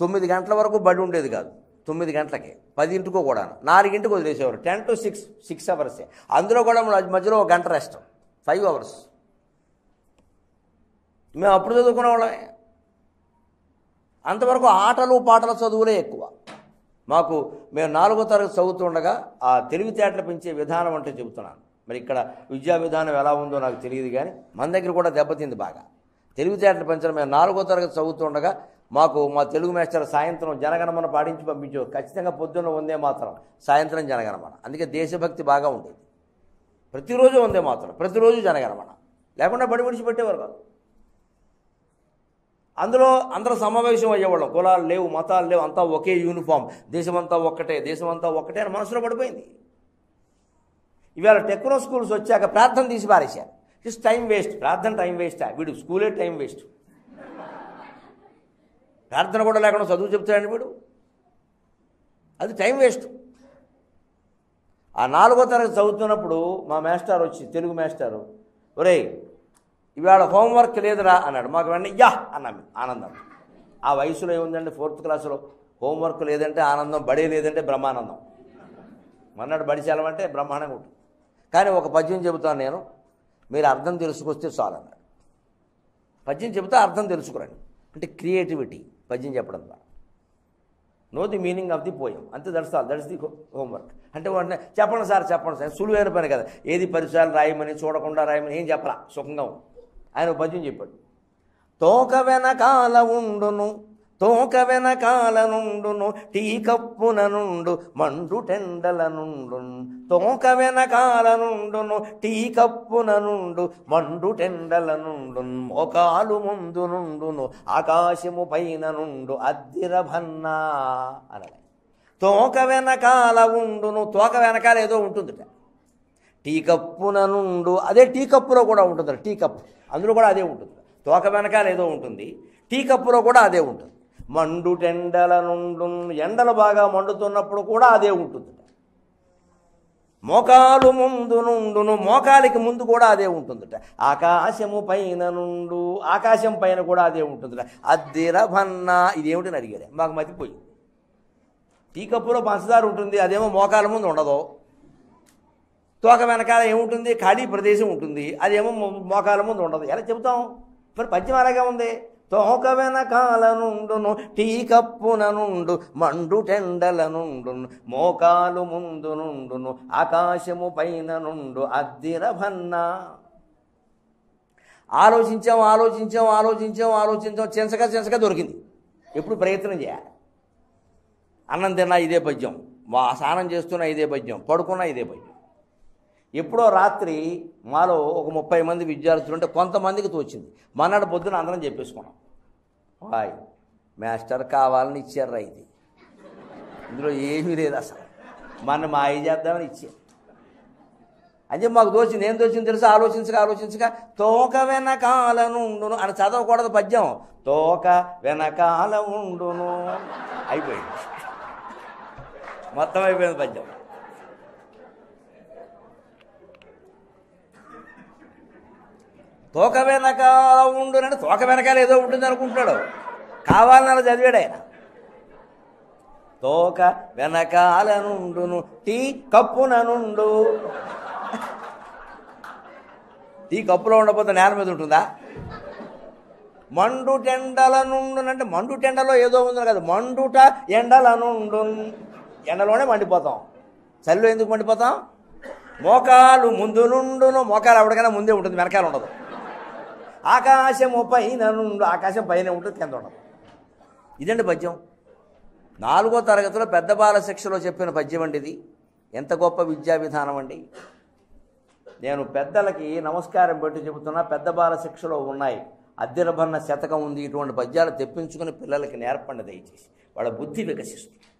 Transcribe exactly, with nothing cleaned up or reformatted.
తొమ్మిది గంటల వరకు బడి ఉండేది కాదు. తొమ్మిది గంటలకి పదింటికో కూడా నాలుగింటికి వదిలేసేవారు. టెన్ టు సిక్స్ సిక్స్ అవర్సే. అందులో కూడా మధ్యలో ఒక గంట రెస్ట్, ఫైవ్ అవర్స్. మేము అప్పుడు చదువుకునే వాళ్ళమే. అంతవరకు ఆటలు పాటల చదువులే ఎక్కువ మాకు. మేము నాలుగో తరగతి చదువుతుండగా ఆ తెలివితేటలు పెంచే విధానం అంటే చెబుతున్నాను. మరి ఇక్కడ విద్యా విధానం ఎలా ఉందో నాకు తెలియదు, కానీ మన దగ్గర కూడా దెబ్బతింది బాగా తెలివితేటలు పెంచడం. మేము నాలుగో తరగతి చదువుతుండగా మాకు మా తెలుగు మాస్టర్ సాయంత్రం జనగణమన పాడించి పంపించేవారు. ఖచ్చితంగా పొద్దున్న వందే మాత్రం, సాయంత్రం జనగణమన. అందుకే దేశభక్తి బాగా ఉండేది. ప్రతిరోజు వందే మాత్రం, ప్రతిరోజు జనగణమన, లేకుండా బడి విడిచిపెట్టేవారు కాదు. అందులో అందరూ సమావేశం అయ్యేవాళ్ళం. కులాలు లేవు, మతాలు లేవు, అంతా ఒకే యూనిఫామ్, దేశమంతా ఒక్కటే, దేశమంతా ఒక్కటే అని మనసులో పడిపోయింది. ఇవాళ టెక్నో స్కూల్స్ వచ్చాక ప్రార్థన తీసి పారేశారు. జస్ట్ టైం వేస్ట్, ప్రార్థన టైం వేస్టా, వీడు స్కూలే టైం వేస్ట్. ప్రార్థన కూడా లేకుండా చదువు చెప్తాడని వీడు, అది టైం వేస్ట్. ఆ నాలుగో తరగతి చదువుతున్నప్పుడు మా మాస్టర్ వచ్చి, తెలుగు మాస్టారు, ఒరే ఇవాళ హోంవర్క్ లేదురా అన్నాడు. మాకు వెంటనే యా అన్నాం, ఆనందం. ఆ వయసులో ఏముందండి, ఫోర్త్ క్లాసులో హోంవర్క్ లేదంటే ఆనందం, బడే లేదంటే బ్రహ్మానందం. మన్నాడు బడి చేయాలంటే బ్రహ్మాండంగా ఉంటుంది. కానీ ఒక పద్యం చెబుతాను నేను, మీరు అర్థం తెలుసుకొస్తే చాలు అన్నాడు. పద్యం చెబుతా అర్థం తెలుసుకురండి అంటే క్రియేటివిటీ, పద్యం చెప్పడం ద్వారా. Know the meaning of the poem, అంతే. That's all, that's the homework. అంటే వెంటనే చెప్పండి సార్, చెప్పండి సార్, సులువైన పని కదా. ఏది పరిసరాలు రాయమని, చూడకుండా రాయమని ఏం చెప్పరా, సుఖంగా ఉంది. ఆయన పద్యం చెప్పాడు. తోక వెనకాల ఉండును, తోక వెనకాల నుండును, టీ కప్పున నుండు మండుటెండల నుండును, తోక వెనకాల నుండును, టీ కప్పున నుండు మండుటెండల నుండును, మోకాలు ముందు నుండును, ఆకాశము పైన నుండు అద్దిరభన్నా అనగా. తోక వెనకాల ఉండును, తోక వెనకాల ఏదో ఉంటుందిట. టీ కప్పున నుండు, అదే టీ కప్పులో కూడా ఉంటుందట. టీ కప్పు అందులో కూడా అదే ఉంటుంది. తోక వెనకాల ఏదో ఉంటుంది, టీ కప్పులో కూడా అదే ఉంటుంది. మండుటెండల నుండు, ఎండలు బాగా మండుతున్నప్పుడు కూడా అదే ఉంటుందట. మోకాలు ముందు నుండును, మోకాలికి ముందు కూడా అదే ఉంటుందట. ఆకాశము పైన నుండు, ఆకాశం పైన కూడా అదే ఉంటుందట. అద్దిరభన్నా, ఇదేమిటని అడిగారు. మాకు మతిపోయింది. టీ కప్పులో పంచదార ఉంటుంది, అదేమో మోకాల ముందు ఉండదు. తోక వెనకాల ఏముంటుంది, ఖాళీ ప్రదేశం ఉంటుంది, అదేమో మోకాల ముందు ఉండదు. ఎలా చెబుతాం? మరి పద్యం అలాగే ఉంది. తోక వెనకాల నుండును, టీ కప్పున నుండు మండుటెండల నుండును, మోకాలు ముందు నుండును, ఆకాశము పైన నుండు అద్దిరభన్నా. ఆలోచించాం ఆలోచించాం ఆలోచించాం ఆలోచించాం చెంచక చెంచక దొరికింది. ఎప్పుడు ప్రయత్నం చేయాలి. అన్నం తిన్నా ఇదే పద్యం, స్నానం చేస్తున్నా ఇదే పద్యం, పడుకున్నా ఇదే పద్యం. ఎప్పుడో రాత్రి మాలో ఒక ముప్పై మంది విద్యార్థులు ఉంటే కొంతమందికి తోచింది. మన్నాడు పొద్దున అందరం చెప్పేసుకున్నాం. హాయ్ మాస్టర్ కావాలని ఇచ్చారా ఇది, ఇందులో ఏమీ లేదు అసలు, మన మాయ చేద్దామని ఇచ్చారు అని చెప్పి మాకు తోచింది. ఏం తోచింది తెలుసా? ఆలోచించగా ఆలోచించగా తోక వెనకాల నుండును అని చదవకూడదు పద్యం, తోక వెనకాల ఉండును. అయిపోయింది, మొత్తం అయిపోయింది పద్యం. తోక వెనకాల ఉండునంటే తోక వెనకాల ఏదో ఉంటుంది అనుకుంటున్నాడు, కావాలని అలా చదివాడు ఆయన. తోక వెనకాల నుండును, టీ కప్పున నుండు. టీ కప్పులో ఉండకపోతే నేల మీద ఉంటుందా? మండు టెండల నుండునంటే మండు టెండలో ఏదో ఉందని కదా, మండుట ఎండల నుండు, ఎండలోనే మండిపోతాం. చలిలో ఎందుకు మండిపోతాం? మోకాలు ముందు నుండును, మోకాలు ఎవరికైనా ముందే ఉంటుంది, వెనకాల ఉండదు. ఆకాశము పైన నుండు, ఆకాశం పైన ఉంటుంది, కింద ఉండదు. ఇదండి పద్యం. నాలుగో తరగతిలో పెద్ద బాల శిక్షలో చెప్పిన పద్యం అండి ఇది. ఎంత గొప్ప విద్యా విధానం అండి. నేను పెద్దలకి నమస్కారం పెట్టి చెబుతున్నా, పెద్ద బాల శిక్షలో ఉన్నాయి, అద్దిరభన్న శతకం ఉంది. ఇటువంటి పద్యాలు తెప్పించుకుని పిల్లలకి నేర్పండి దయచేసి, వాళ్ళ బుద్ధి వికసిస్తుంది.